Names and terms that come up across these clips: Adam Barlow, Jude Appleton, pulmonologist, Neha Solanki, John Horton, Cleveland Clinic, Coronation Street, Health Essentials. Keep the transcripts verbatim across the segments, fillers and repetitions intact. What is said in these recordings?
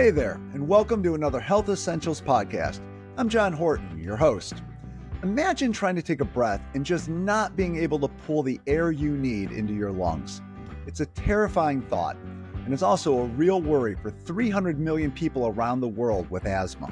Hey there, and welcome to another Health Essentials podcast. I'm John Horton, your host. Imagine trying to take a breath and just not being able to pull the air you need into your lungs. It's a terrifying thought, and it's also a real worry for three hundred million people around the world with asthma.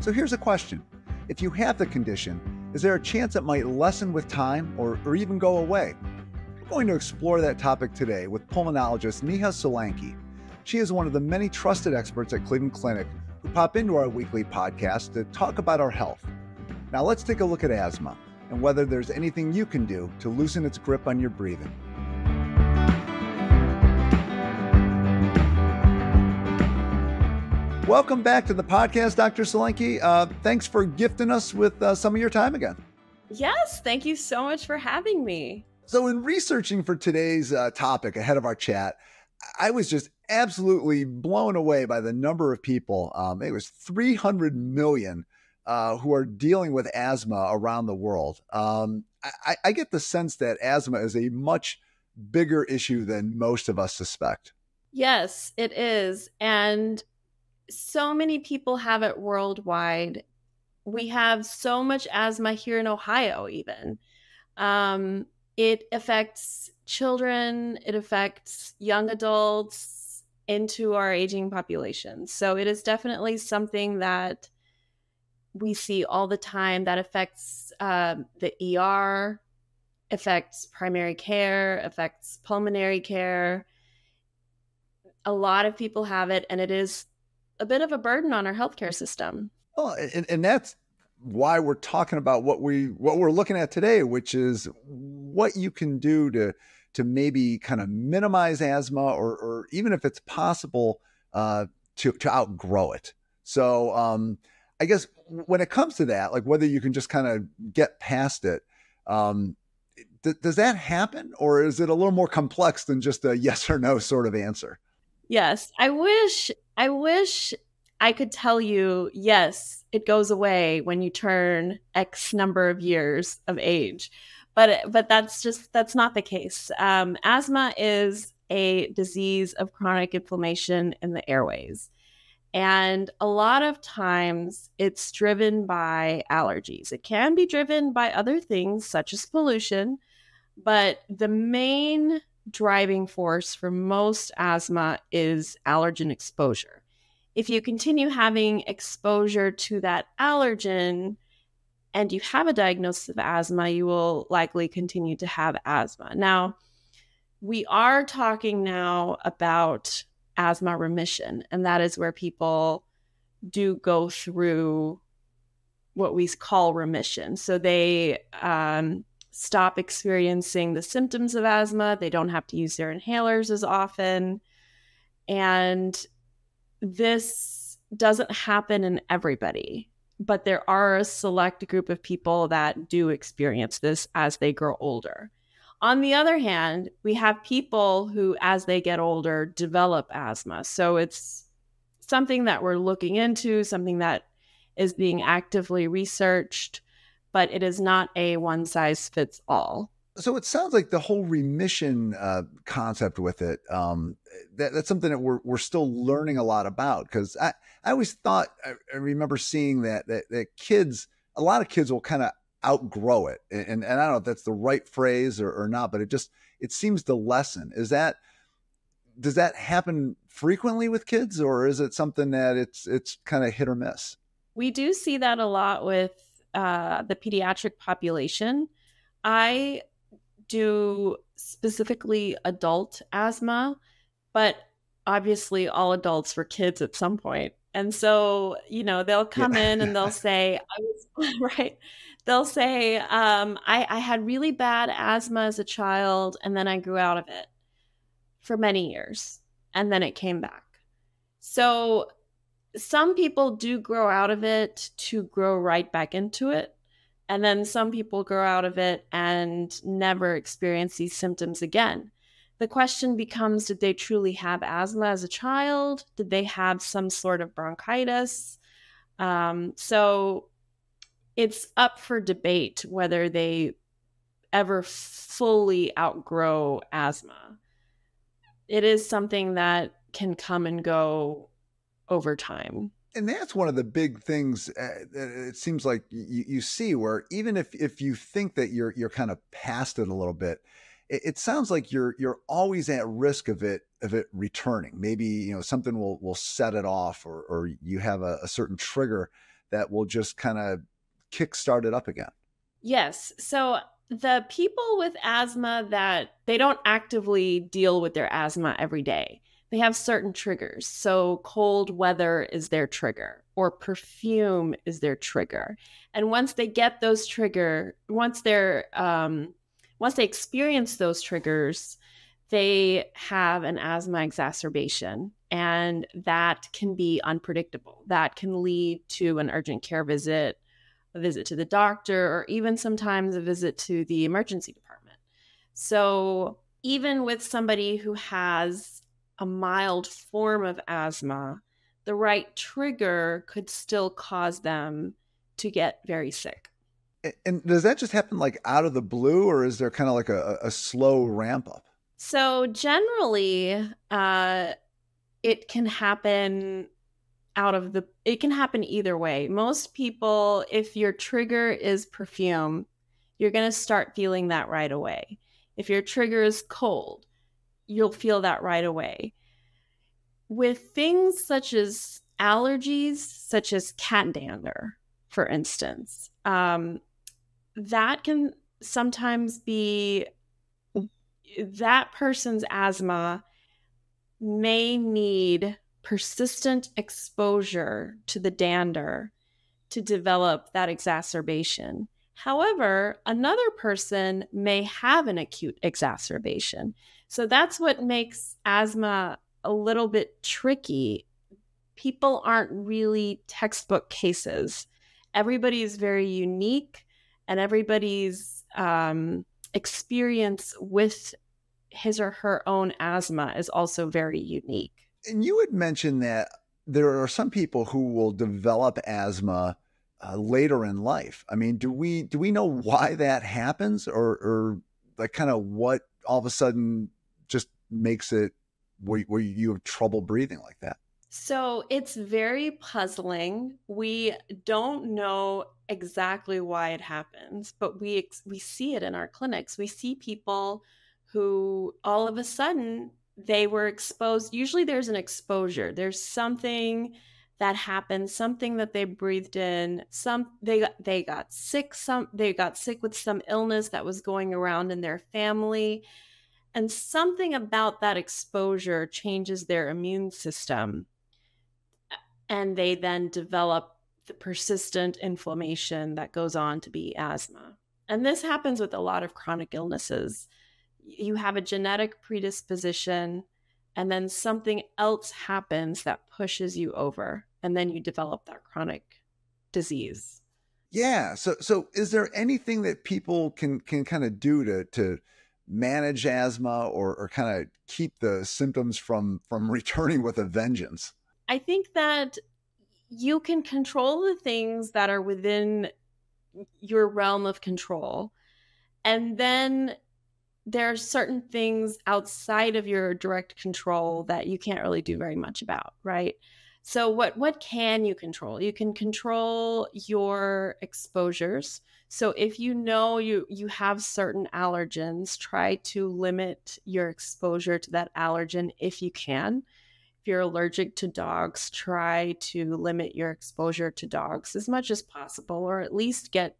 So here's a question. If you have the condition, is there a chance it might lessen with time or, or even go away? I'm going to explore that topic today with pulmonologist Neha Solanki. She is one of the many trusted experts at Cleveland Clinic who pop into our weekly podcast to talk about our health. Now let's take a look at asthma and whether there's anything you can do to loosen its grip on your breathing. Welcome back to the podcast, Doctor Solanki. Uh, thanks for gifting us with uh, some of your time again. Yes, thank you so much for having me. So in researching for today's uh, topic ahead of our chat, I was just absolutely blown away by the number of people. Um, it was three hundred million uh, who are dealing with asthma around the world. Um, I, I get the sense that asthma is a much bigger issue than most of us suspect. Yes, it is. And so many people have it worldwide. We have so much asthma here in Ohio, even. Um, it affects children, it affects young adults, into our aging population. So it is definitely something that we see all the time that affects uh, the E R, affects primary care, affects pulmonary care. A lot of people have it, and it is a bit of a burden on our healthcare system. Well, and, and that's why we're talking about what we what we're looking at today, which is what you can do to to maybe kind of minimize asthma, or, or even if it's possible, uh, to, to outgrow it. So um, I guess when it comes to that, like whether you can just kind of get past it, um, th does that happen? Or is it a little more complex than just a yes or no sort of answer? Yes, I wish, I wish I could tell you, yes, it goes away when you turn X number of years of age. But, but that's just, that's not the case. Um, asthma is a disease of chronic inflammation in the airways. And a lot of times it's driven by allergies. It can be driven by other things such as pollution, but the main driving force for most asthma is allergen exposure. If you continue having exposure to that allergen, and you have a diagnosis of asthma, you will likely continue to have asthma. Now, we are talking now about asthma remission, and that is where people do go through what we call remission. So they um, stop experiencing the symptoms of asthma. They don't have to use their inhalers as often. And this doesn't happen in everybody, but there are a select group of people that do experience this as they grow older. On the other hand, we have people who, as they get older, develop asthma. So it's something that we're looking into, something that is being actively researched, but it is not a one size fits all. So it sounds like the whole remission uh, concept with it, um, that, that's something that we're, we're still learning a lot about, because I, I always thought, I, I remember seeing that, that, that kids, a lot of kids will kind of outgrow it. And, and, and I don't know if that's the right phrase or, or not, but it just, it seems to lessen. Is that, does that happen frequently with kids, or is it something that it's, it's kind of hit or miss? We do see that a lot with uh, the pediatric population. I do specifically adult asthma, but obviously all adults were kids at some point. And so, you know, they'll come yeah. in and they'll say, I was, right. They'll say, um, I, I had really bad asthma as a child, and then I grew out of it for many years, and then it came back. So some people do grow out of it to grow right back into it. And then some people grow out of it and never experience these symptoms again. The question becomes, did they truly have asthma as a child? Did they have some sort of bronchitis? Um, so it's up for debate whether they ever fully outgrow asthma. It is something that can come and go over time. And that's one of the big things uh, it seems like you, you see, where even if, if you think that you're, you're kind of past it a little bit, it, it sounds like you're, you're always at risk of it, of it returning. Maybe, you know, something will, will set it off, or, or you have a, a certain trigger that will just kind of kickstart it up again. Yes. So the people with asthma that they don't actively deal with their asthma every day, they have certain triggers. So cold weather is their trigger, or perfume is their trigger. And once they get those trigger, once they're, um, once they experience those triggers, they have an asthma exacerbation, and that can be unpredictable. That can lead to an urgent care visit, a visit to the doctor, or even sometimes a visit to the emergency department. So even with somebody who has a mild form of asthma, the right trigger could still cause them to get very sick. And does that just happen like out of the blue, or is there kind of like a, a slow ramp up? So generally, uh, it can happen out of the, it can happen either way. Most people, if your trigger is perfume, you're going to start feeling that right away. If your trigger is cold, you'll feel that right away. With things such as allergies, such as cat dander, for instance, um, that can sometimes be, that person's asthma may need persistent exposure to the dander to develop that exacerbation. However, another person may have an acute exacerbation. So that's what makes asthma a little bit tricky. People aren't really textbook cases. Everybody is very unique, and everybody's um, experience with his or her own asthma is also very unique. And you had mentioned that there are some people who will develop asthma uh, later in life. I mean, do we do we know why that happens, or, or like kind of what all of a sudden just makes it where, where you have trouble breathing like that? So it's very puzzling. We don't know exactly why it happens, but we we see it in our clinics. We see people who all of a sudden they were exposed. Usually there's an exposure. There's something that happened, something that they breathed in. Some they got, they got sick. Some they got sick with some illness that was going around in their family, and something about that exposure changes their immune system, and they then develop the persistent inflammation that goes on to be asthma. And this happens with a lot of chronic illnesses. You have a genetic predisposition, and then something else happens that pushes you over, and then you develop that chronic disease. Yeah. So, so is there anything that people can, can kind of do to, to manage asthma, or, or kind of keep the symptoms from, from returning with a vengeance? I think that you can control the things that are within your realm of control. And then there are certain things outside of your direct control that you can't really do very much about, right? So what, what can you control? You can control your exposures. So if you know you, you have certain allergens, try to limit your exposure to that allergen if you can. If you're allergic to dogs, try to limit your exposure to dogs as much as possible, or at least get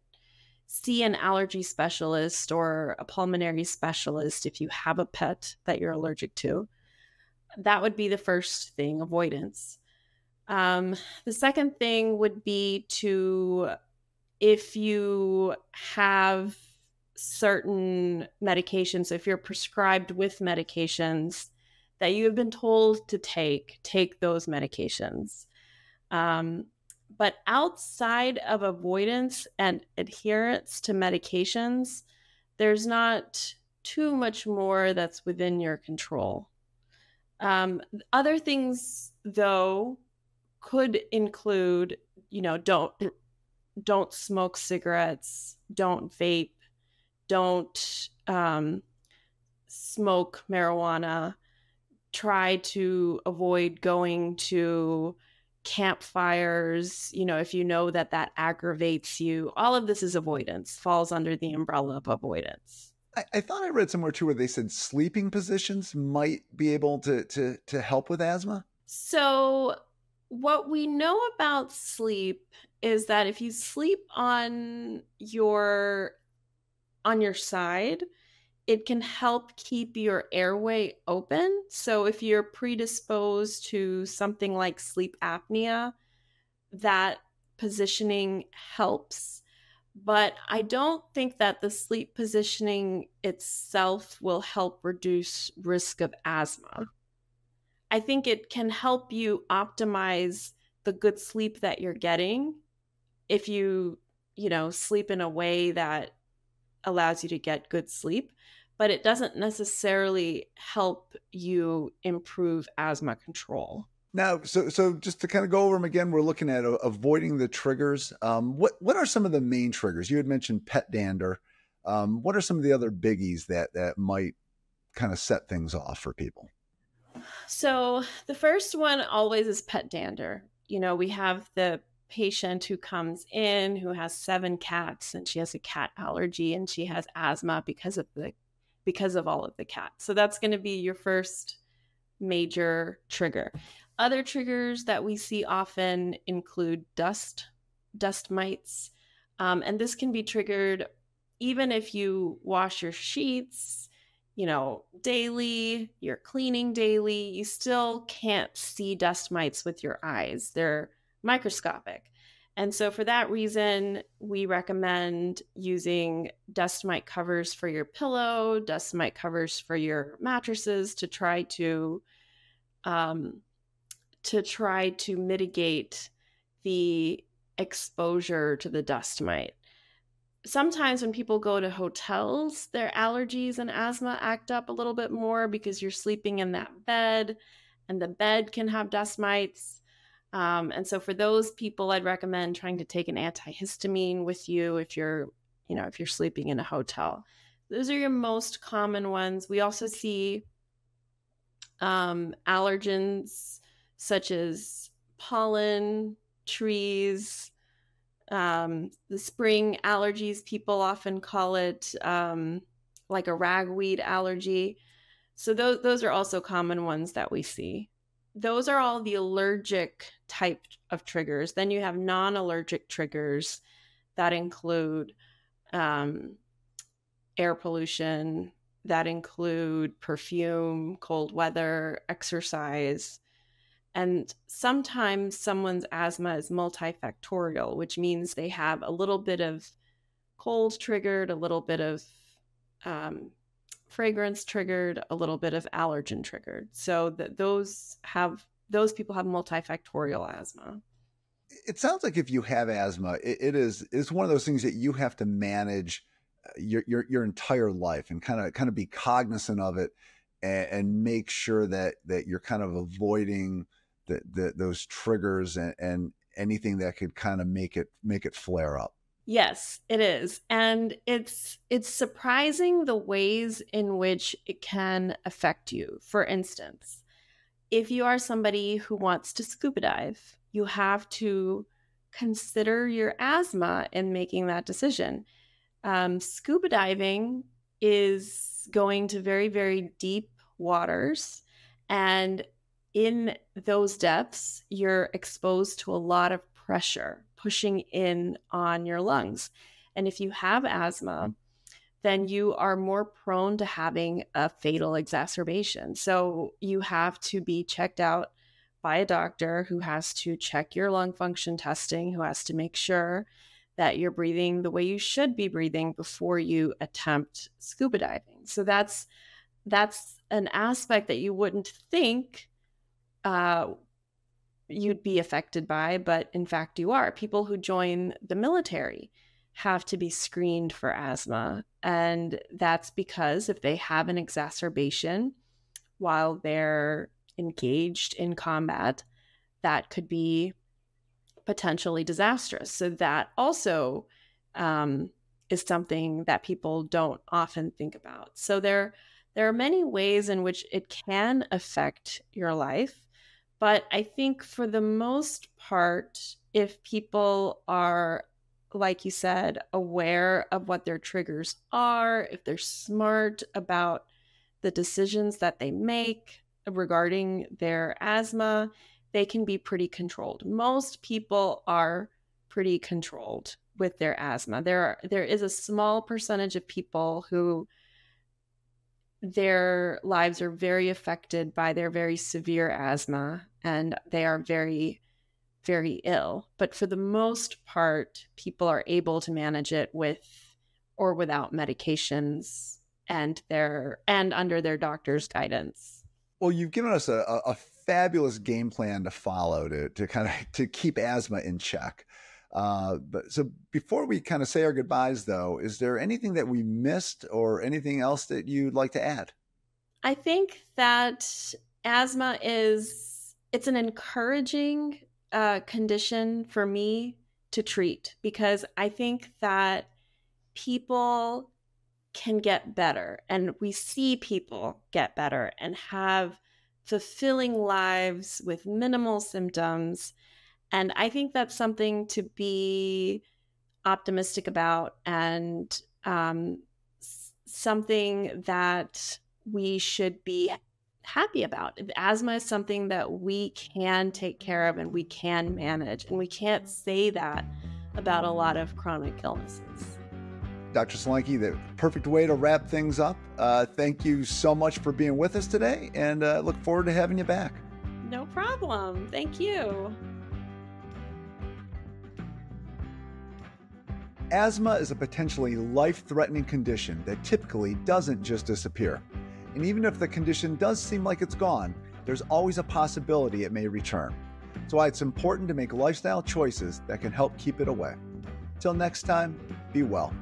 see an allergy specialist or a pulmonary specialist if you have a pet that you're allergic to. That would be the first thing, avoidance. Um, the second thing would be to, if you have certain medications, so if you're prescribed with medications that you have been told to take, take those medications. Um, But outside of avoidance and adherence to medications, there's not too much more that's within your control. Um, other things, though, could include, you know, don't don't smoke cigarettes, don't vape, don't um, smoke marijuana, try to avoid going to campfires, you know, if you know that that aggravates you, all of this is avoidance, falls under the umbrella of avoidance. I, I thought I read somewhere too where they said sleeping positions might be able to, to, to help with asthma. So what we know about sleep is that if you sleep on your, on your side, it can help keep your airway open. So if you're predisposed to something like sleep apnea, that positioning helps. But I don't think that the sleep positioning itself will help reduce risk of asthma. I think it can help you optimize the good sleep that you're getting if you, you know, sleep in a way that allows you to get good sleep, but it doesn't necessarily help you improve asthma control. Now, so, so just to kind of go over them again, we're looking at uh, avoiding the triggers. Um, what, what are some of the main triggers? You had mentioned pet dander. Um, what are some of the other biggies that, that might kind of set things off for people? So the first one always is pet dander. You know, we have the patient who comes in who has seven cats and she has a cat allergy and she has asthma because of the because of all of the cats. So that's going to be your first major trigger. Other triggers that we see often include dust, dust mites. Um, and this can be triggered even if you wash your sheets, you know, daily, you're cleaning daily, you still can't see dust mites with your eyes. They're microscopic. And so for that reason, we recommend using dust mite covers for your pillow, dust mite covers for your mattresses to try to, um, to try to mitigate the exposure to the dust mite. Sometimes when people go to hotels, their allergies and asthma act up a little bit more because you're sleeping in that bed and the bed can have dust mites. Um, and so for those people, I'd recommend trying to take an antihistamine with you if you're, you know, if you're sleeping in a hotel. Those are your most common ones. We also see um, allergens such as pollen, trees, um, the spring allergies. People often call it um, like a ragweed allergy. So those, those are also common ones that we see. Those are all the allergic type of triggers. Then you have non-allergic triggers that include um, air pollution, that include perfume, cold weather, exercise. And sometimes someone's asthma is multifactorial, which means they have a little bit of cold triggered, a little bit of um, fragrance triggered, a little bit of allergen triggered. So that those have, those people have multifactorial asthma. It sounds like if you have asthma, it, it is, it's one of those things that you have to manage your, your, your entire life and kind of, kind of be cognizant of it and, and make sure that, that you're kind of avoiding the, the, those triggers and, and anything that could kind of make it, make it flare up. Yes, it is. And it's it's surprising the ways in which it can affect you. For instance, if you are somebody who wants to scuba dive, you have to consider your asthma in making that decision. Um, scuba diving is going to very, very deep waters. And in those depths, you're exposed to a lot of pressure pushing in on your lungs. And if you have asthma, then you are more prone to having a fatal exacerbation. So you have to be checked out by a doctor who has to check your lung function testing, who has to make sure that you're breathing the way you should be breathing before you attempt scuba diving. So that's, that's an aspect that you wouldn't think uh, you'd be affected by, but in fact you are. People who join the military have to be screened for asthma. And that's because if they have an exacerbation while they're engaged in combat, that could be potentially disastrous. So that also um, is something that people don't often think about. So there, there are many ways in which it can affect your life. But I think for the most part, if people are, like you said, aware of what their triggers are, if they're smart about the decisions that they make regarding their asthma, they can be pretty controlled. Most people are pretty controlled with their asthma. There are, there is a small percentage of people who their lives are very affected by their very severe asthma and they are very, very ill. But for the most part, people are able to manage it with or without medications and their and under their doctor's guidance. Well, you've given us a, a fabulous game plan to follow to, to kind of to keep asthma in check. Uh, but so before we kind of say our goodbyes, though, is there anything that we missed or anything else that you'd like to add? I think that asthma is, it's an encouraging uh, condition for me to treat, because I think that people can get better and we see people get better and have fulfilling lives with minimal symptoms. And I think that's something to be optimistic about and um, something that we should be happy about. Asthma is something that we can take care of and we can manage. And we can't say that about a lot of chronic illnesses. Doctor Solanki, the perfect way to wrap things up. Uh, thank you so much for being with us today, and uh, look forward to having you back. No problem. Thank you. Asthma is a potentially life-threatening condition that typically doesn't just disappear. And even if the condition does seem like it's gone, there's always a possibility it may return. That's why it's important to make lifestyle choices that can help keep it away. Till next time, be well.